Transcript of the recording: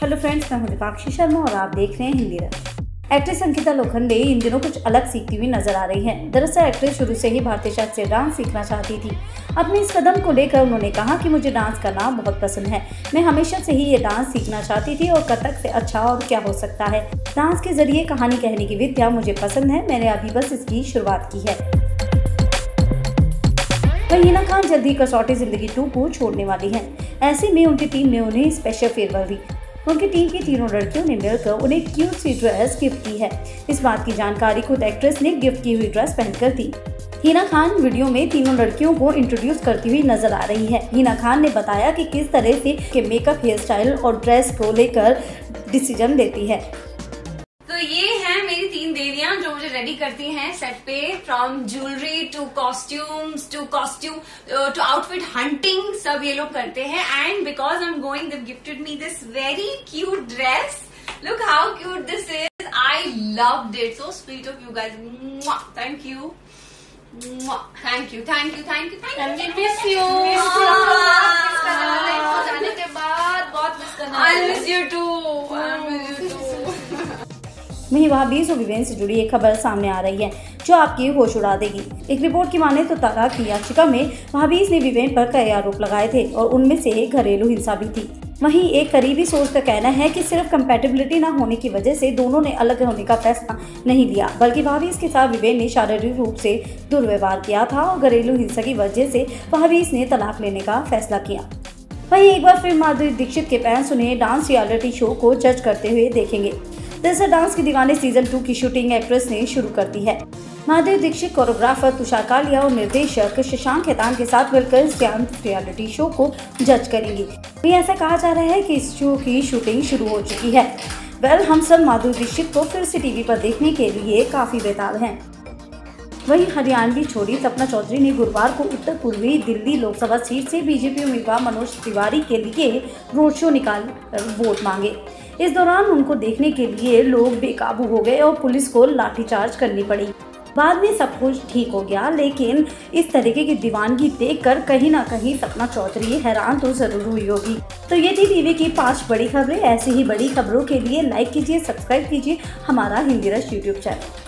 Hello friends, मैं हूं दिपाक्षी शर्मा और आप देख रहे हैं हिंदी रस। एक्ट्रेस अंकिता लोखंडे इन दिनों कुछ अलग सीखती हुई नजर आ रही हैं। दरअसल एक्ट्रेस शुरू से ही भारतीय शास्त्रीय डांस सीखना चाहती थी। अपने इस कदम को लेकर उन्होंने कहा कि मुझे डांस करना बहुत पसंद है, मैं हमेशा से ही ये डांस सीखना चाहती थी और कथक से अच्छा और क्या हो सकता है। डांस के जरिए कहानी कहने की विद्या मुझे पसंद है, मैंने अभी बस इसकी शुरुआत की है। वहीं हिना खान जल्दी कसौटी जिंदगी टू को छोड़ने वाली हैं। ऐसे में उनकी टीम ने उन्हें स्पेशल फेयरवेल दी। उनकी टीम की तीनों लड़कियों ने मिलकर उन्हें क्यूट सी ड्रेस गिफ्ट की है। इस बात की जानकारी खुद एक्ट्रेस ने गिफ्ट की हुई ड्रेस पहनकर दी। हिना खान वीडियो में तीनों लड़कियों को इंट्रोड्यूस करती हुई नजर आ रही है। हिना खान ने बताया कि किस तरह से के मेकअप, हेयर स्टाइल और ड्रेस को लेकर डिसीजन लेती है। तो ये है मेरी तीन देवियां जो मुझे रेडी करती हैं सेट पे, from jewellery to costumes to outfit hunting, सब ये लोग करते हैं। And because I am going, they gifted me this very cute dress. Look how cute this is, I loved it, so sweet of you guys. Thank you thank you thank you thank you thank you. Miss you, जाने के बाद बहुत miss करना। I miss you too. वहीं वहाँ 20 और Vivian से जुड़ी एक खबर सामने आ रही है जो आपकी होश उड़ा देगी। एक रिपोर्ट की माने तो तलाक की याचिका में वहाँ 20 ने विवियन पर कई आरोप लगाए थे और उनमें से एक घरेलू हिंसा भी थी। वहीं एक करीबी सोर्स का कहना है कि सिर्फ कंपैटिबिलिटी ना होने की वजह से दोनों ने अलग होने का फैसला नहीं लिया, बल्कि भाभीस के साथ विवेक ने शारीरिक रूप से दुर्व्यवहार किया था और घरेलू हिंसा की वजह से भाभीस ने तलाक लेने का फैसला किया। वहीं एक बार फिर माधुरी दीक्षित के फैंस उन्हें डांस रियलिटी शो को जज करते हुए देखेंगे। देसर डांस की दीवाने सीजन 2 की शूटिंग एक्ट्रेस ने शुरू कर दी है। माधुरी दीक्षित कोरियोग्राफर तुषार कालिया और निर्देशक शशांक खेतान के साथ मिलकर इस डांस रियलिटी शो को जज करेंगी। ये ऐसा कहा जा रहा है कि इस शो की शूटिंग शुरू हो चुकी है। वेल, हम सब माधुरी दीक्षित को फिर से टीवी पर देखने के लिए काफी बेताब हैं। वहीं हरियाणवी छोड़ी सपना चौधरी ने गुरुवार को उत्तर पूर्वी दिल्ली लोकसभा सीट से बीजेपी उम्मीदवार मनोज तिवारी के लिए रोड शो निकाल वोट मांगे। इस दौरान उनको देखने के लिए लोग बेकाबू हो गए और पुलिस को लाठीचार्ज करनी पड़ी। बाद में सब कुछ ठीक हो गया, लेकिन इस तरीके की दीवानगी देखकर कहीं ना कहीं सपना चौधरी हैरान तो जरूर हुई होगी। तो ये थी टीवी की 5 बड़ी खबरें। ऐसी ही बड़ी खबरों के लिए लाइक कीजिए, सब्सक्राइब कीजिए हमारा हिंदी रस यूट्यूब चैनल।